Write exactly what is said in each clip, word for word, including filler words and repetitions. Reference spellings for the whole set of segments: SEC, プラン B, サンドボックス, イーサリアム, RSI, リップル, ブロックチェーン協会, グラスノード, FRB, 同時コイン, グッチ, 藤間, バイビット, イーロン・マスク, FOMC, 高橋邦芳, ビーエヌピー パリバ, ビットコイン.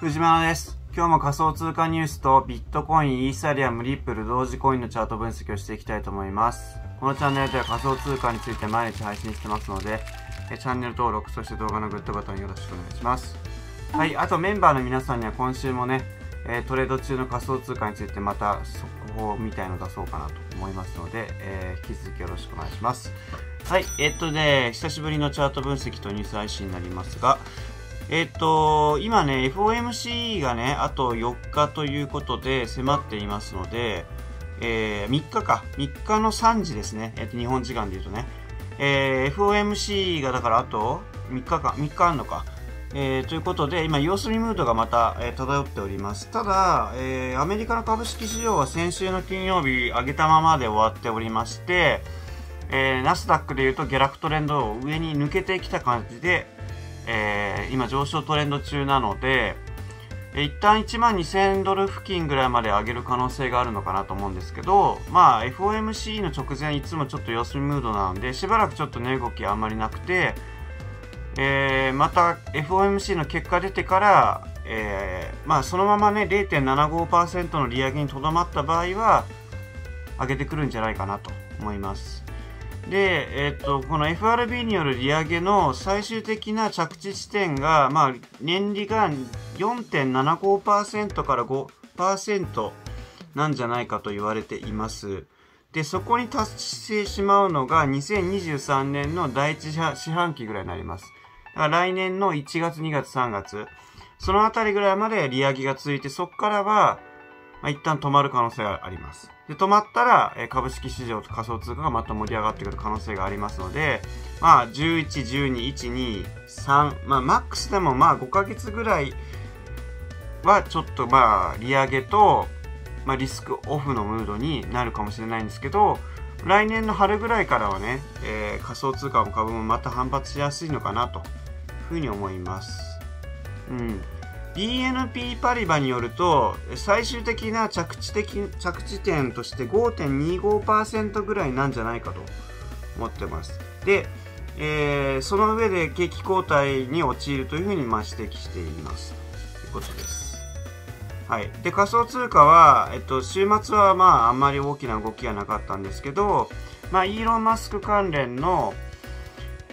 藤間です。今日も仮想通貨ニュースとビットコイン、イーサリアム、リップル、同時コインのチャート分析をしていきたいと思います。このチャンネルでは仮想通貨について毎日配信してますので、チャンネル登録、そして動画のグッドボタンよろしくお願いします。はい、あとメンバーの皆さんには今週もね、トレード中の仮想通貨についてまた速報みたいの出そうかなと思いますので、えー、引き続きよろしくお願いします。はい、えー、っとね久しぶりのチャート分析とニュース配信になりますが、えっと、今ね、エフオーエムシー がね、あとよっかということで迫っていますので、えー、みっかか。みっかのさんじですね。えっと、日本時間で言うとね。えー、エフオーエムシー がだからあとみっかか。みっかあんのか。えー、ということで、今、様子見ムードがまた、えー、漂っております。ただ、えー、アメリカの株式市場は先週の金曜日、上げたままで終わっておりまして、えー、ナスダックで言うと下落トレンドを上に抜けてきた感じで、えー、今上昇トレンド中なので、えー、一旦いちまんにせんドル付近ぐらいまで上げる可能性があるのかなと思うんですけど、まあ エフオーエムシー の直前いつもちょっと様子見ムードなので、しばらくちょっと値、ね、動きあんまりなくて、えー、また エフオーエムシー の結果出てから、えー、まあそのままね れいてんななごパーセント の利上げにとどまった場合は上げてくるんじゃないかなと思います。で、えっと、この エフアールビー による利上げの最終的な着地地点が、まあ、年利が よんてんななごパーセント からごパーセント なんじゃないかと言われています。で、そこに達してしまうのがにせんにじゅうさんねんの第一四半期ぐらいになります。だから来年のいちがつ、にがつ、さんがつ、そのあたりぐらいまで利上げが続いて、そこからは、まあ、一旦止まる可能性があります。で、止まったら、えー、株式市場と仮想通貨がまた盛り上がってくる可能性がありますので、まあ、じゅういち、じゅうに、いち、に、さん、まあ、マックスでもまあ、ごかげつぐらいは、ちょっとまあ、利上げと、まあ、リスクオフのムードになるかもしれないんですけど、来年の春ぐらいからはね、えー、仮想通貨も株もまた反発しやすいのかな、というふうに思います。うん。ビーエヌピー パリバによると、最終的な着地的、着地点として ごてんにごパーセント ぐらいなんじゃないかと思ってます。で、えー、その上で景気後退に陥るというふうにま指摘しています。ということです。はい。で、仮想通貨は、えっと、週末はまあ、あんまり大きな動きはなかったんですけど、まあ、イーロン・マスク関連の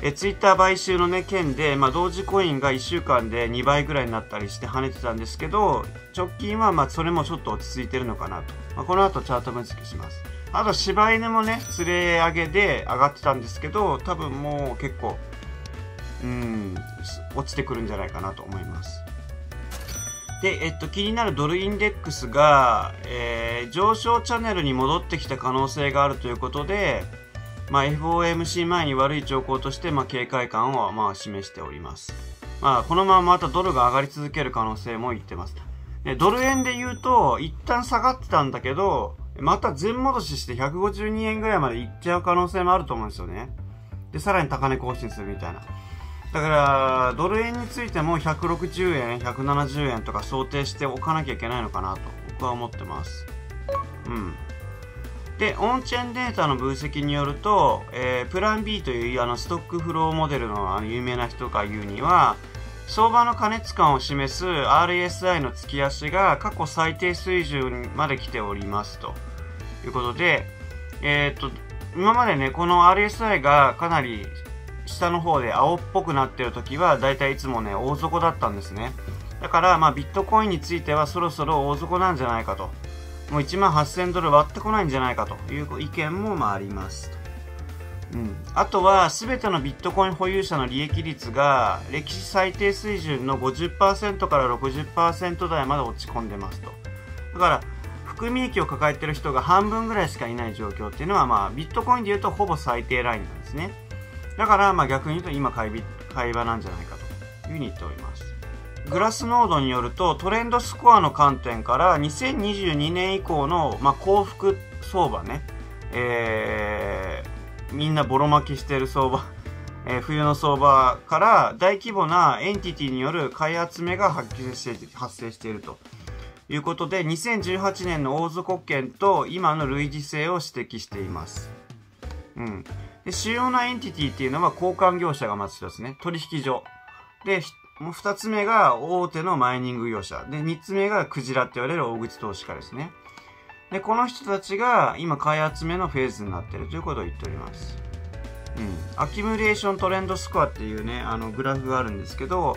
えツイッター買収の、ね、件で、まあ、同時コインがいっしゅうかんでにばいぐらいになったりして跳ねてたんですけど、直近はまあそれもちょっと落ち着いてるのかなと。まあ、この後チャート分析します。あと柴犬もね、連れ上げで上がってたんですけど、多分もう結構、うん、落ちてくるんじゃないかなと思います。で、えっと、気になるドルインデックスが、えー、上昇チャンネルに戻ってきた可能性があるということで、まあ、エフオーエムシー 前に悪い兆候として、まあ、警戒感をまあ示しております。まあ、このまままたドルが上がり続ける可能性も言ってます。で、ドル円で言うと、一旦下がってたんだけど、また全戻ししてひゃくごじゅうにえんぐらいまでいっちゃう可能性もあると思うんですよね。で、さらに高値更新するみたいな。だから、ドル円についてもひゃくろくじゅうえん、ひゃくななじゅうえんとか想定しておかなきゃいけないのかなと、僕は思ってます。うん。で、オンチェーンデータの分析によると、えー、プラン B というあのストックフローモデルの、あの有名な人が言うには、相場の過熱感を示す アールエスアイ の月足が過去最低水準まで来ておりますということで、えー、っと、今までね、この アールエスアイ がかなり下の方で青っぽくなっている時は、だいたいいつもね、大底だったんですね。だから、まあ、ビットコインについてはそろそろ大底なんじゃないかと。もういちまんはっせんドル割ってこないんじゃないかという意見もまああります。うん。あとは、すべてのビットコイン保有者の利益率が、歴史最低水準の ごじゅっパーセント から ろくじゅっパーセント 台まで落ち込んでますと。だから、含み益を抱えてる人が半分ぐらいしかいない状況っていうのは、まあ、ビットコインで言うとほぼ最低ラインなんですね。だから、まあ逆に言うと今買い、買い場なんじゃないかというふうに言っております。グラスノードによると、トレンドスコアの観点からにせんにじゅうにねん以降の、まあ、幸福相場ね、えー、みんなボロ負けしてる相場、えー、冬の相場から大規模なエンティティによる買い集めが発生して発生しているということで、にせんじゅうはちねんの大底圏と今の類似性を指摘しています。うん、で主要なエンティティっていうのは交換業者がまず一つね、取引所。でもう二つ目が大手のマイニング業者。で、三つ目がクジラって言われる大口投資家ですね。で、この人たちが今買い集めのフェーズになっているということを言っております。うん。アキュムレーショントレンドスコアっていうね、あのグラフがあるんですけど、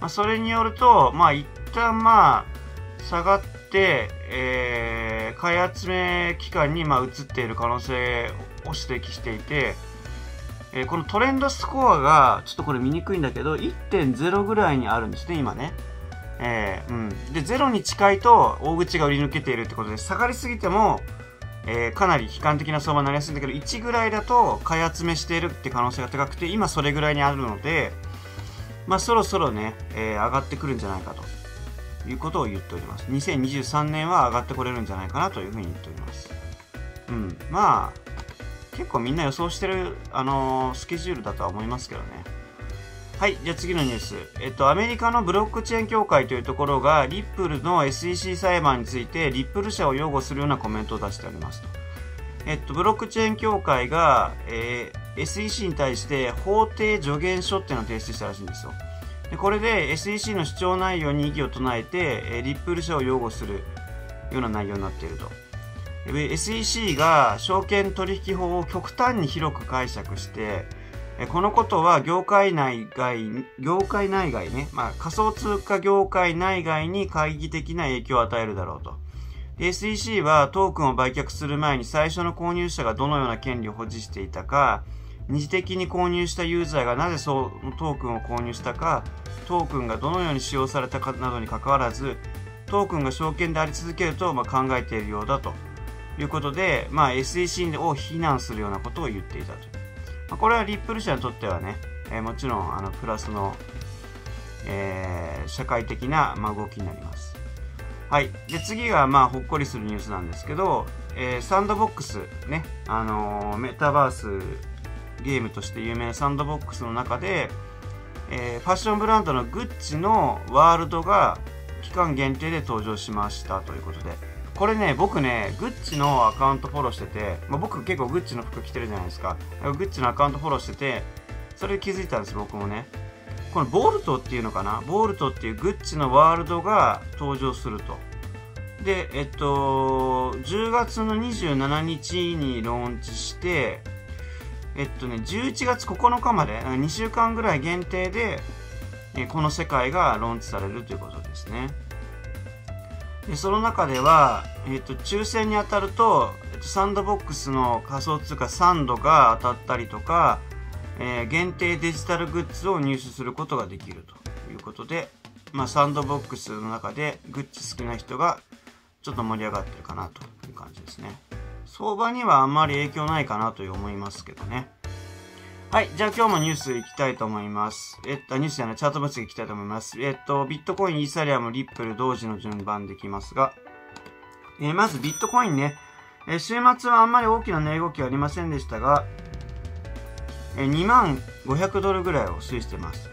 まあ、それによると、まあ一旦まあ下がって、えー、買い集め期間にまあ移っている可能性を指摘していて、えー、このトレンドスコアが、ちょっとこれ見にくいんだけど、いってんゼロ ぐらいにあるんですね、今ね。えー、うん。で、ゼロに近いと、大口が売り抜けているってことで、下がりすぎても、えー、かなり悲観的な相場になりやすいんだけど、いちぐらいだと、買い集めしているって可能性が高くて、今それぐらいにあるので、まあ、そろそろね、えー、上がってくるんじゃないかと、いうことを言っております。にせんにじゅうさんねんは上がってこれるんじゃないかなというふうに言っております。うん。まあ、結構みんな予想してる、あのー、スケジュールだとは思いますけどね。はい。じゃあ次のニュース。えっと、アメリカのブロックチェーン協会というところが、リップルの エスイーシー 裁判について、リップル社を擁護するようなコメントを出しておりますと。えっと、ブロックチェーン協会が、えー、エスイーシー に対して法定助言書っていうのを提出したらしいんですよ。で、これで エスイーシー の主張内容に異議を唱えて、えー、リップル社を擁護するような内容になっていると。エスイーシー が証券取引法を極端に広く解釈して、このことは業界内外、業界内外ね、まあ仮想通貨業界内外に懐疑的な影響を与えるだろうと。エスイーシー はトークンを売却する前に最初の購入者がどのような権利を保持していたか、二次的に購入したユーザーがなぜそのトークンを購入したか、トークンがどのように使用されたかなどに関わらず、トークンが証券であり続けるとまあ考えているようだと。ということで、まあ、エスイーシー を非難するようなことを言っていたと。まあ、これはリップル社にとってはね、えー、もちろんあのプラスの、えー、社会的な、まあ、動きになります。はい。で、次が、まあ、ほっこりするニュースなんですけど、えー、サンドボックス、ね、あのー、メタバースゲームとして有名なサンドボックスの中で、えー、ファッションブランドのグッチのワールドが期間限定で登場しましたということで、これね、僕ね、グッチのアカウントフォローしてて、まあ、僕結構グッチの服着てるじゃないですか。グッチのアカウントフォローしてて、それで気づいたんです、僕もね。このボルトっていうのかな、ボルトっていうグッチのワールドが登場すると。で、えっと、じゅうがつのにじゅうしちにちにローンチして、えっとね、じゅういちがつここのかまで、にしゅうかんぐらい限定で、この世界がローンチされるということですね。でその中では、えっと、抽選に当たると、えっと、サンドボックスの仮想通貨サンドが当たったりとか、えー、限定デジタルグッズを入手することができるということで、まあ、サンドボックスの中でグッチ好きな人がちょっと盛り上がってるかなという感じですね。相場にはあんまり影響ないかなと思いますけどね。はい。じゃあ今日もニュース行きたいと思います。えっと、ニュースじゃない、チャート分析行きたいと思います。えっと、ビットコイン、イーサリアム、リップル、同時の順番できますが、えー、まずビットコインね、えー、週末はあんまり大きな値動きはありませんでしたが、えー、にまんごひゃくドルぐらいを推移しています。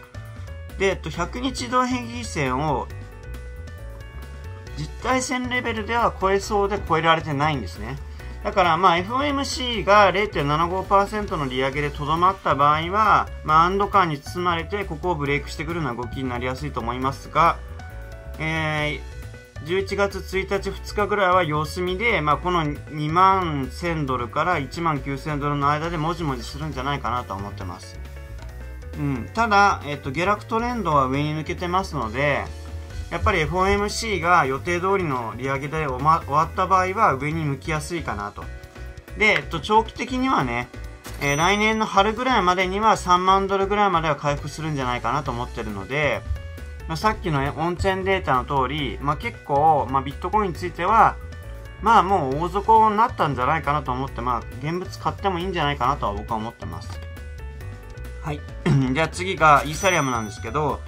で、えっと、ひゃくにちどう平均線を実体線レベルでは超えそうで超えられてないんですね。だから、まあ、エフオーエムシー が れいてんななごパーセント の利上げでとどまった場合は、まあ、安堵感に包まれて、ここをブレイクしてくるような動きになりやすいと思いますが、えー、じゅういちがつついたち、ふつかぐらいは様子見で、まあ、このにまんせんドルからいちまんきゅうせんドルの間でもじもじするんじゃないかなと思ってます。うん。ただ、えっと、下落トレンドは上に抜けてますので、やっぱり エフオーエムシー が予定通りの利上げで終わった場合は上に向きやすいかなと。で、えっと、長期的にはね、えー、来年の春ぐらいまでにはさんまんドルぐらいまでは回復するんじゃないかなと思ってるので、まあ、さっきのオンチェーンデータの通り、まあ、結構、まあ、ビットコインについては、まあもう大底になったんじゃないかなと思って、まあ現物買ってもいいんじゃないかなとは僕は思ってます。はい。じゃあ次がイーサリアムなんですけど、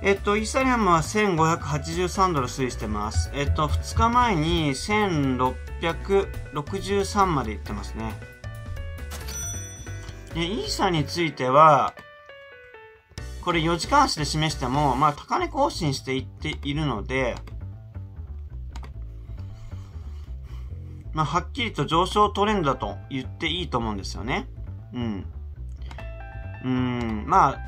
えっと、イーサリアムはせんごひゃくはちじゅうさんドル推移してます。えっと、ふつかまえにせんろっぴゃくろくじゅうさんまでいってますね。で、イーサについては、これよじかん足で示しても、まあ、高値更新していっているので、まあ、はっきりと上昇トレンドだと言っていいと思うんですよね。うん。うーん、まあ、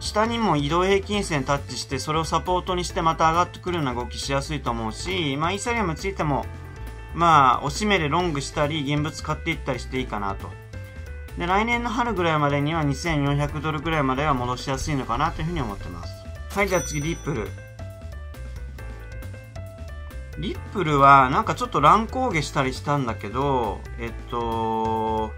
下にも移動平均線タッチして、それをサポートにしてまた上がってくるような動きしやすいと思うし、まあ、イーサリアムついても、まあ、おしめでロングしたり、現物買っていったりしていいかなと。で、来年の春ぐらいまでにはにせんよんひゃくドルぐらいまでは戻しやすいのかなというふうに思ってます。はい、じゃあ次、リップル。リップルは、なんかちょっと乱高下したりしたんだけど、えっと、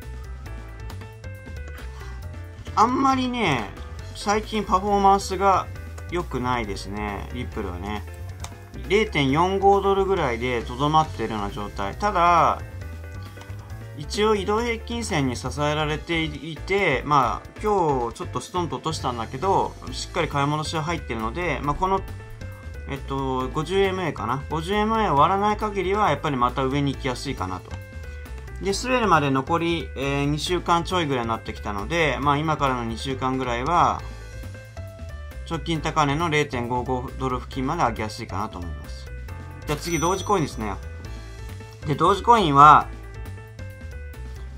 あんまりね、最近パフォーマンスが良くないですね、リップルはね。れいてんよんごドルぐらいでとどまっているような状態。ただ、一応移動平均線に支えられていて、まあ、今日ちょっとストンと落としたんだけど、しっかり買い戻しは入っているので、まあ、この、えっと、ごじゅうエムエー かな。ごじゅうエムエー を割らない限りは、やっぱりまた上に行きやすいかなと。で、スウェルまで残り、えー、にしゅうかんちょいぐらいになってきたので、まあ、今からのにしゅうかんぐらいは、直近高値の れいてんごごドル付近まで上げやすいかなと思います。じゃあ次、同時コインですね。で、同時コインは、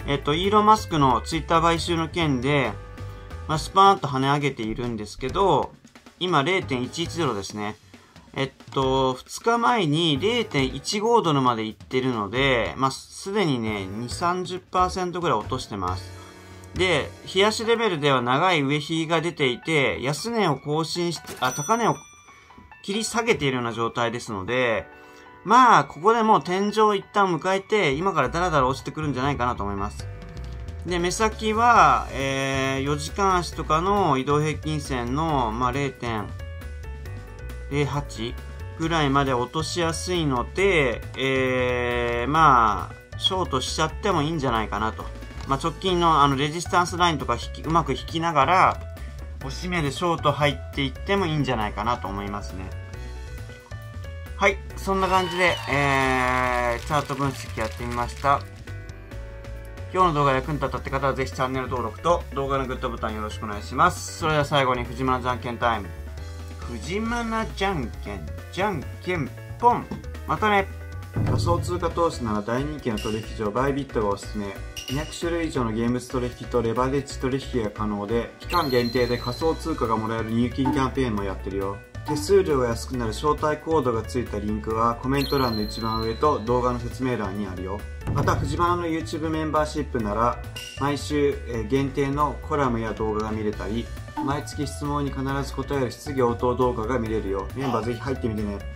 えっと、イーロン・マスクのツイッター買収の件で、まあ、スパーンと跳ね上げているんですけど、今 れいてんいちいちドルですね。えっと、ふつかまえに れいてんいちごドルまで行ってるので、まあ、すでにね、にじゅう、さんじゅっパーセント ぐらい落としてます。で、日足レベルでは長い上髭が出ていて、安値を更新して、あ、高値を切り下げているような状態ですので、まあ、ここでもう天井を一旦迎えて、今からダラダラ落ちてくるんじゃないかなと思います。で、目先は、えー、よじかん足とかの移動平均線の、まあ、れいてんれいはち ぐらいまで落としやすいので、えー、まあ、ショートしちゃってもいいんじゃないかなと。まあ、直近のあの、レジスタンスラインとか引き、うまく引きながら、押し目でショート入っていってもいいんじゃないかなと思いますね。はい、そんな感じで、えー、チャート分析やってみました。今日の動画が役に立ったって方はぜひチャンネル登録と動画のグッドボタンよろしくお願いします。それでは最後に藤間じゃんけんタイム。藤間じゃんけん、じゃんけんぽん。またね。仮想通貨投資なら大人気の取引所バイビットがおすすめ。にひゃくしゅるい以上の現物取引とレバレッジ取引が可能で、期間限定で仮想通貨がもらえる入金キャンペーンもやってるよ。手数料が安くなる招待コードが付いたリンクはコメント欄の一番上と動画の説明欄にあるよ。またフジバナの YouTube メンバーシップなら毎週限定のコラムや動画が見れたり、毎月質問に必ず答える質疑応答動画が見れるよ。メンバーぜひ入ってみてね。